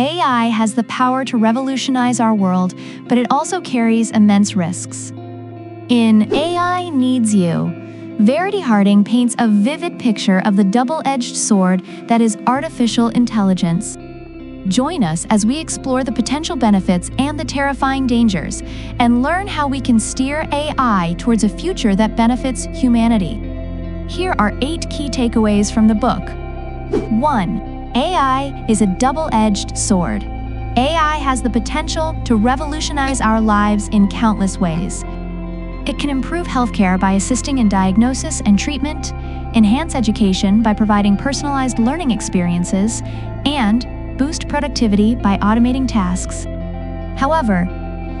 AI has the power to revolutionize our world, but it also carries immense risks. In AI Needs You, Verity Harding paints a vivid picture of the double-edged sword that is artificial intelligence. Join us as we explore the potential benefits and the terrifying dangers, and learn how we can steer AI towards a future that benefits humanity. Here are 8 key takeaways from the book. 1. AI is a double-edged sword. AI has the potential to revolutionize our lives in countless ways. It can improve healthcare by assisting in diagnosis and treatment, enhance education by providing personalized learning experiences, and boost productivity by automating tasks. However,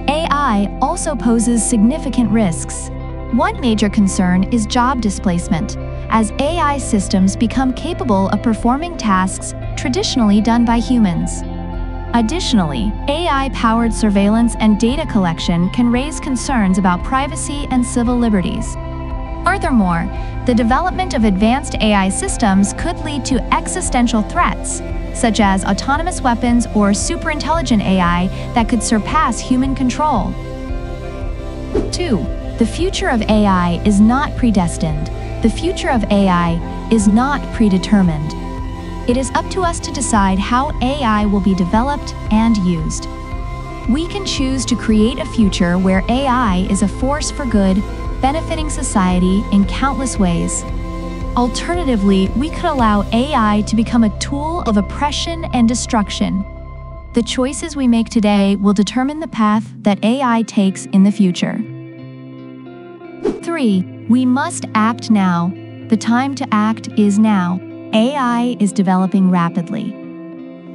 AI also poses significant risks. One major concern is job displacement, as AI systems become capable of performing tasks traditionally done by humans. Additionally, AI-powered surveillance and data collection can raise concerns about privacy and civil liberties. Furthermore, the development of advanced AI systems could lead to existential threats, such as autonomous weapons or superintelligent AI that could surpass human control. 2. The future of AI is not predestined. The future of AI is not predetermined. It is up to us to decide how AI will be developed and used. We can choose to create a future where AI is a force for good, benefiting society in countless ways. Alternatively, we could allow AI to become a tool of oppression and destruction. The choices we make today will determine the path that AI takes in the future. 3. We must act now. The time to act is now. AI is developing rapidly,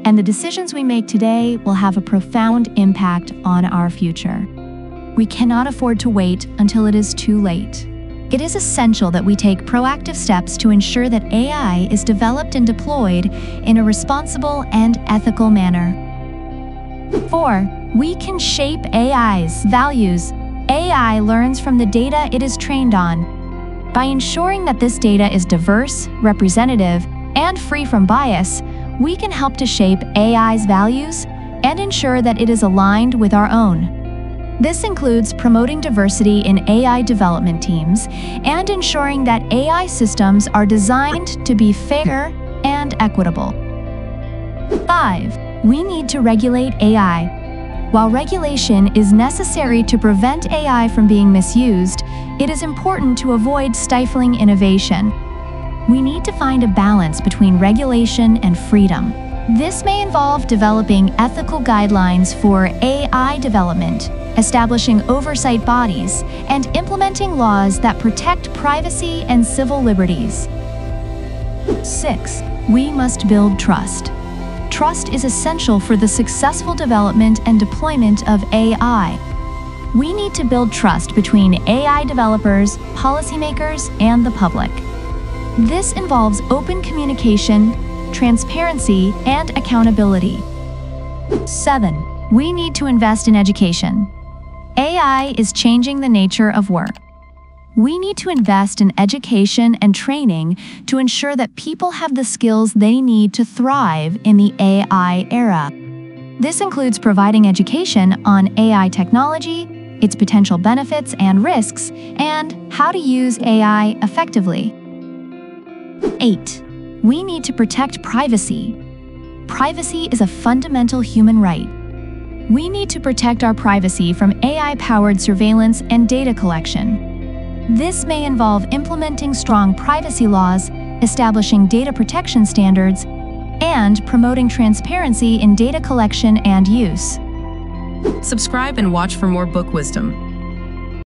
and the decisions we make today will have a profound impact on our future. We cannot afford to wait until it is too late. It is essential that we take proactive steps to ensure that AI is developed and deployed in a responsible and ethical manner. 4. We can shape AI's values. AI learns from the data it is trained on. By ensuring that this data is diverse, representative, and free from bias, we can help to shape AI's values and ensure that it is aligned with our own. This includes promoting diversity in AI development teams and ensuring that AI systems are designed to be fair and equitable. 5. We need to regulate AI. While regulation is necessary to prevent AI from being misused, it is important to avoid stifling innovation. We need to find a balance between regulation and freedom. This may involve developing ethical guidelines for AI development, establishing oversight bodies, and implementing laws that protect privacy and civil liberties. 6. We must build trust. Trust is essential for the successful development and deployment of AI. We need to build trust between AI developers, policymakers, and the public. This involves open communication, transparency, and accountability. 7. We need to invest in education. AI is changing the nature of work. We need to invest in education and training to ensure that people have the skills they need to thrive in the AI era. This includes providing education on AI technology, its potential benefits and risks, and how to use AI effectively. 8. We need to protect privacy. Privacy is a fundamental human right. We need to protect our privacy from AI-powered surveillance and data collection. This may involve implementing strong privacy laws, establishing data protection standards, and promoting transparency in data collection and use. Subscribe and watch for more book wisdom.